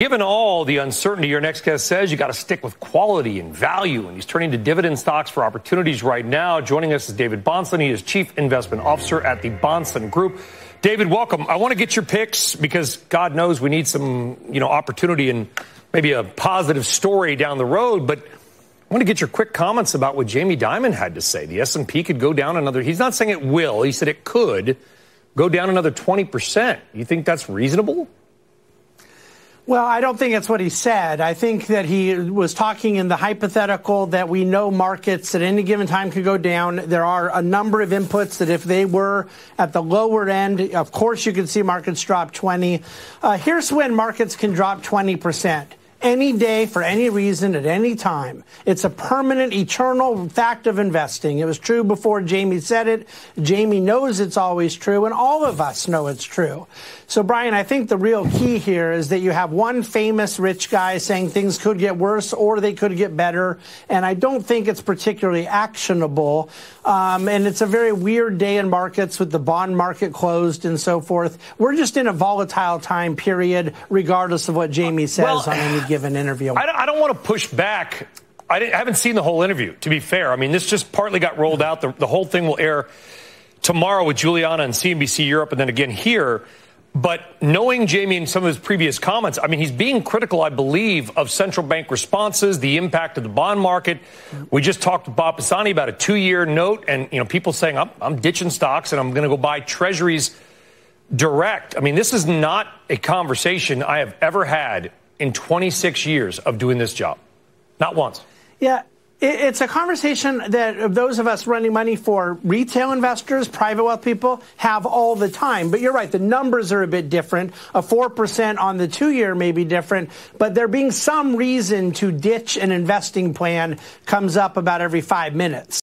Given all the uncertainty, your next guest says you got to stick with quality and value, and he's turning to dividend stocks for opportunities right now. Joining us is David Bahnsen. He is Chief Investment Officer at the Bahnsen Group. David, welcome. I want to get your picks because God knows we need some, opportunity and maybe a positive story down the road. But I want to get your quick comments about what Jamie Dimon had to say. The S&P could go down another. He's not saying it will. He said it could go down another 20%. You think that's reasonable? Well, I don't think that's what he said. I think that he was talking in the hypothetical that we know markets at any given time could go down. There are a number of inputs that if they were at the lower end, of course you could see markets drop 20. Here's when markets can drop 20%. Any day, for any reason, at any time. It's a permanent, eternal fact of investing. It was true before Jamie said it. Jamie knows it's always true, and all of us know it's true. So, Brian, I think the real key here is that you have one famous rich guy saying things could get worse or they could get better, and I don't think it's particularly actionable. And it's a very weird day in markets with the bond market closed and so forth. We're just in a volatile time period, regardless of what Jamie says on any give an interview. I don't want to push back. I haven't seen the whole interview, to be fair. I mean, this just partly got rolled out. The whole thing will air tomorrow with Juliana and CNBC Europe and then again here. But knowing Jamie and some of his previous comments, I mean, he's being critical, I believe, of central bank responses, the impact of the bond market. We just talked to Bob Pisani about a 2-year note and, people saying, I'm ditching stocks and I'm going to go buy treasuries direct. I mean, this is not a conversation I have ever had in 26 years of doing this job. Not once. Yeah, it's a conversation that those of us running money for retail investors, private wealth people, have all the time. But you're right, the numbers are a bit different. A 4% on the 2-year may be different, but there being some reason to ditch an investing plan comes up about every 5 minutes.